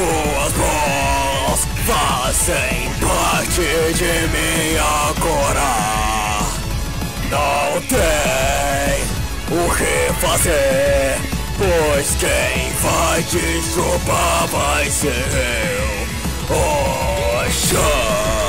Suas mãos fazem parte de mim agora. Não tem o que fazer, pois quem vai te chupar vai ser eu. Oh,